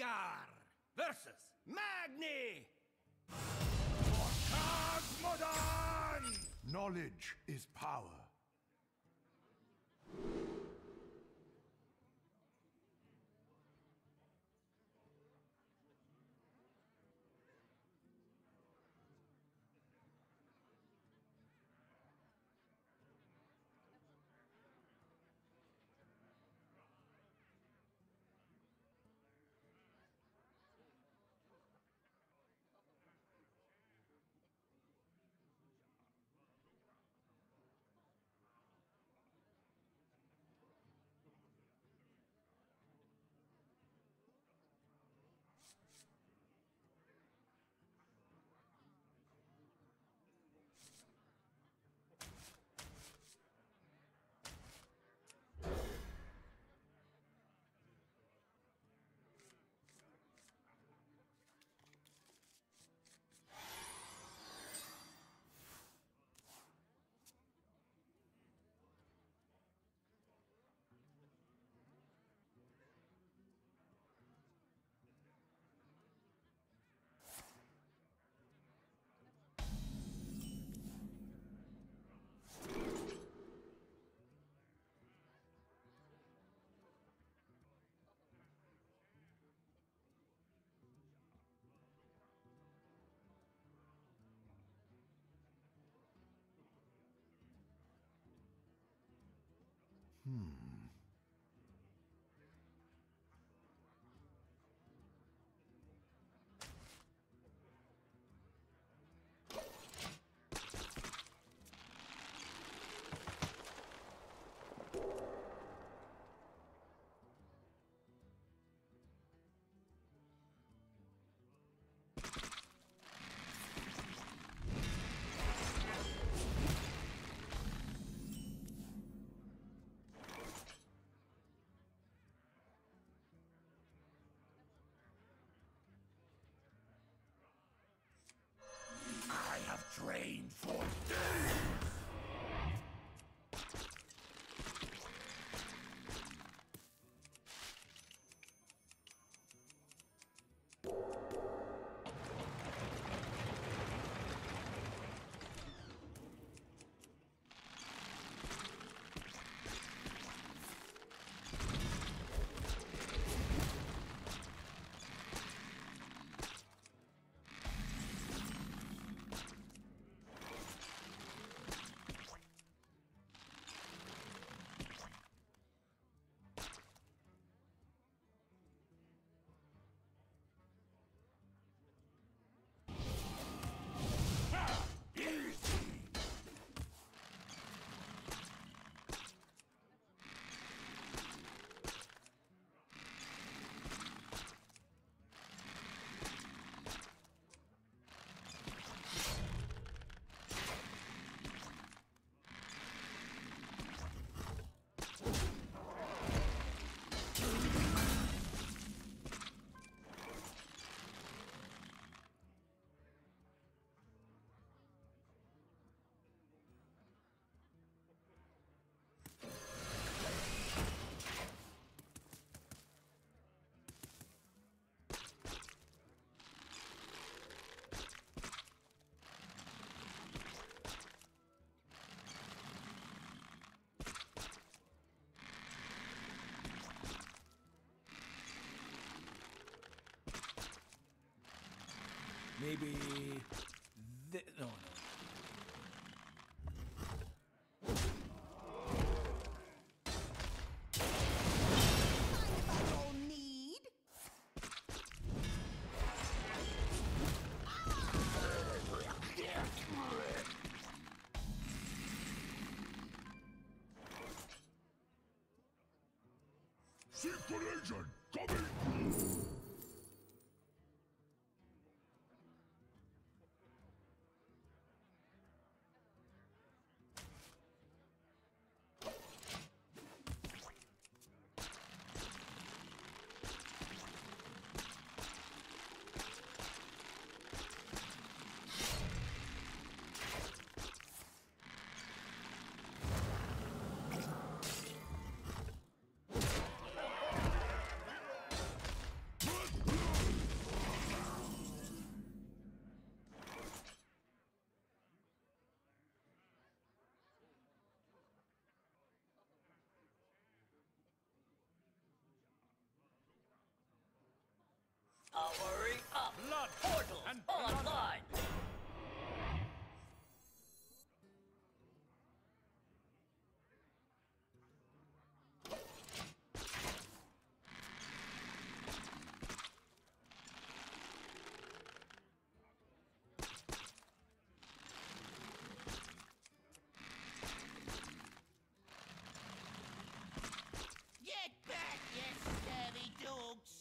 Rengar versus Magni for Cosmodon! Knowledge is power. Train for days! Maybe... no. Powering up! Blood portals and online! Get back, you scabby dukes!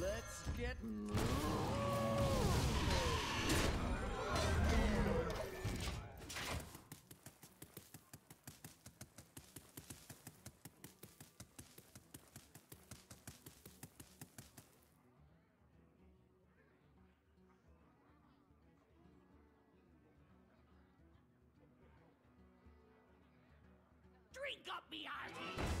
Let's get moving. Drink up, me hearty!